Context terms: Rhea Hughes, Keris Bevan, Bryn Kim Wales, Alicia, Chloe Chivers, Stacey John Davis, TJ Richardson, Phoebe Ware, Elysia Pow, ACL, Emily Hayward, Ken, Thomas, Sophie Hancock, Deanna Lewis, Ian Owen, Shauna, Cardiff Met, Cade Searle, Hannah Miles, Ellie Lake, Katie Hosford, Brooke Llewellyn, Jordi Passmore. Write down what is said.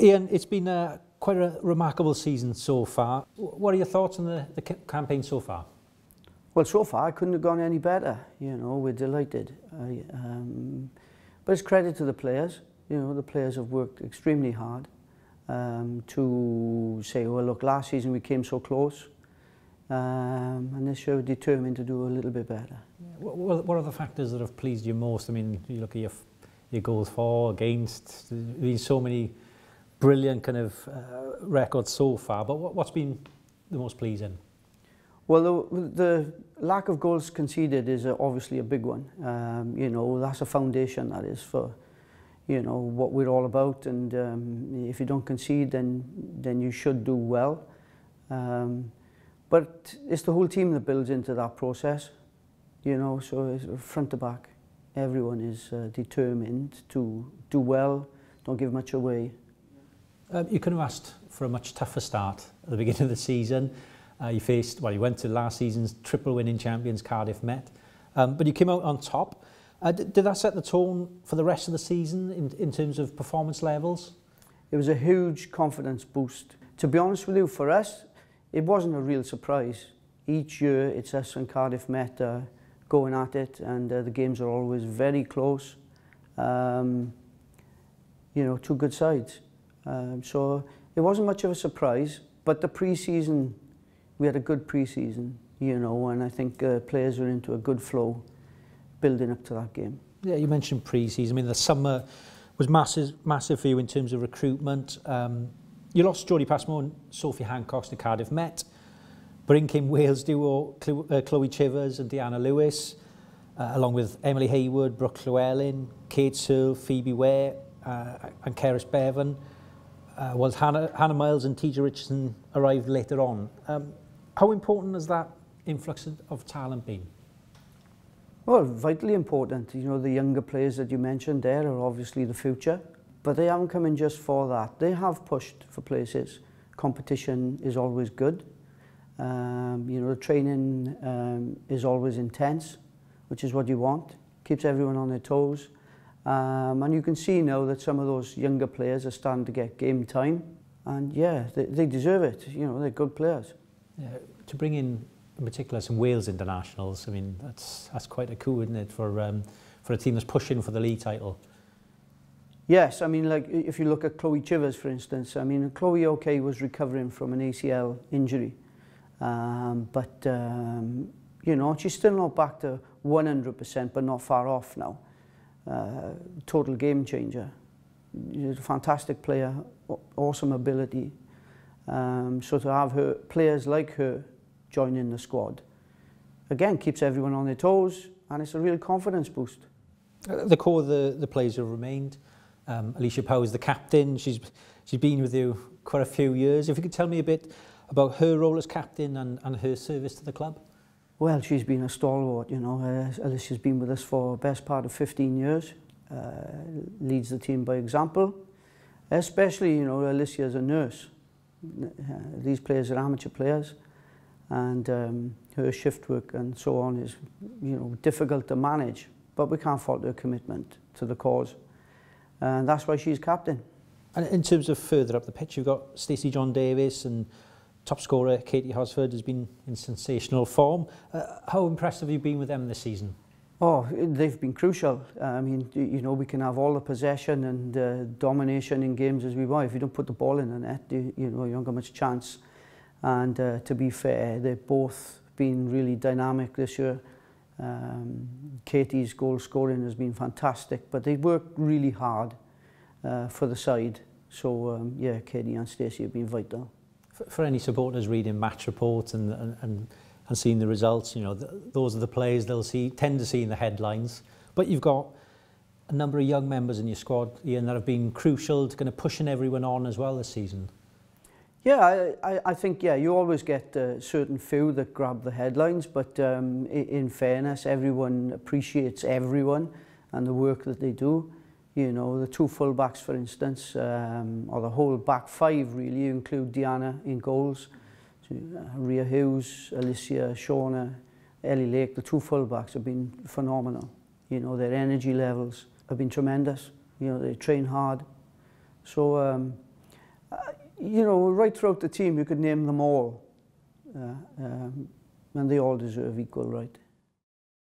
Ian, it's been quite a remarkable season so far. What are your thoughts on the campaign so far? Well, so far I couldn't have gone any better. You know, we're delighted. But it's credit to the players. You know, the players have worked extremely hard to say, well, look, last season we came so close, and this year we're determined to do a little bit better. Yeah. What are the factors that have pleased you most? I mean, you look at your goals for, against, there's been so many brilliant kind of records so far, but what's been the most pleasing? Well, the lack of goals conceded is obviously a big one. You know, that's a foundation, that is, for, you know, what we're all about. And if you don't concede, then you should do well. But it's the whole team that builds into that process, you know, so it's front to back. Everyone is determined to do well, don't give much away. You could have asked for a much tougher start at the beginning of the season. You went to last season's triple winning champions, Cardiff Met, but you came out on top. Did that set the tone for the rest of the season in terms of performance levels? It was a huge confidence boost. To be honest with you, for us, it wasn't a real surprise. Each year, it's us and Cardiff Met going at it, and the games are always very close. You know, two good sides. So it wasn't much of a surprise, but the pre-season, we had a good pre-season, you know, and I think players were into a good flow building up to that game. Yeah, you mentioned pre-season. I mean, the summer was massive for you in terms of recruitment. You lost Jordi Passmore and Sophie Hancock to Cardiff Met. Bryn Kim Wales duo, Chloe Chivers and Deanna Lewis, along with Emily Hayward, Brooke Llewellyn, Cade Searle, Phoebe Ware and Keris Bevan, whilst Hannah Miles and TJ Richardson arrived later on. How important has that influx of talent been? Well, vitally important. You know, the younger players that you mentioned there are obviously the future, but they haven't come in just for that. They have pushed for places. Competition is always good. You know, the training is always intense, which is what you want. Keeps everyone on their toes. And you can see now that some of those younger players are starting to get game time. And yeah, they deserve it. You know, they're good players. Yeah, to bring in particular, some Wales internationals, I mean, that's quite a coup, isn't it, for a team that's pushing for the league title? Yes, I mean, like, if you look at Chloe Chivers, for instance, I mean, Chloe, okay, was recovering from an ACL injury, but you know, she's still not back to 100%, but not far off now. Total game changer. She's a fantastic player, awesome ability. So to have her, players like her joining the squad, again, keeps everyone on their toes, and it's a real confidence boost. The core of the players have remained. Elysia Pow is the captain. She's been with you quite a few years. If you could tell me a bit about her role as captain and her service to the club. Well, she's been a stalwart, you know. Alicia's been with us for the best part of 15 years. Leads the team by example. Especially, you know, Alicia is a nurse. These players are amateur players, and her shift work and so on is, you know, difficult to manage, but we can't fault her commitment to the cause. And that's why she's captain. And in terms of further up the pitch, you've got Stacey John Davis, and top scorer Katie Hosford has been in sensational form. How impressed have you been with them this season? Oh, they've been crucial. I mean, you know, we can have all the possession and domination in games as we want. If you don't put the ball in the net, you know, you don't got much chance. And to be fair, they've both been really dynamic this year. Katie's goal scoring has been fantastic, but they work really hard for the side. So, yeah, Katie and Stacey have been vital. For any supporters reading match reports and seeing the results, you know, those are the players they'll tend to see in the headlines. But you've got a number of young members in your squad, Ian, that have been crucial to kind of pushing everyone on as well this season. Yeah, I think, yeah, you always get a certain few that grab the headlines, but in fairness, everyone appreciates everyone and the work that they do. You know, the two full-backs, for instance, or the whole back five, really, include Deanna in goals, Rhea Hughes, Alicia, Shauna, Ellie Lake. The two full-backs have been phenomenal. You know, their energy levels have been tremendous. You know, they train hard. So, you know, right throughout the team, you could name them all. And they all deserve equal right.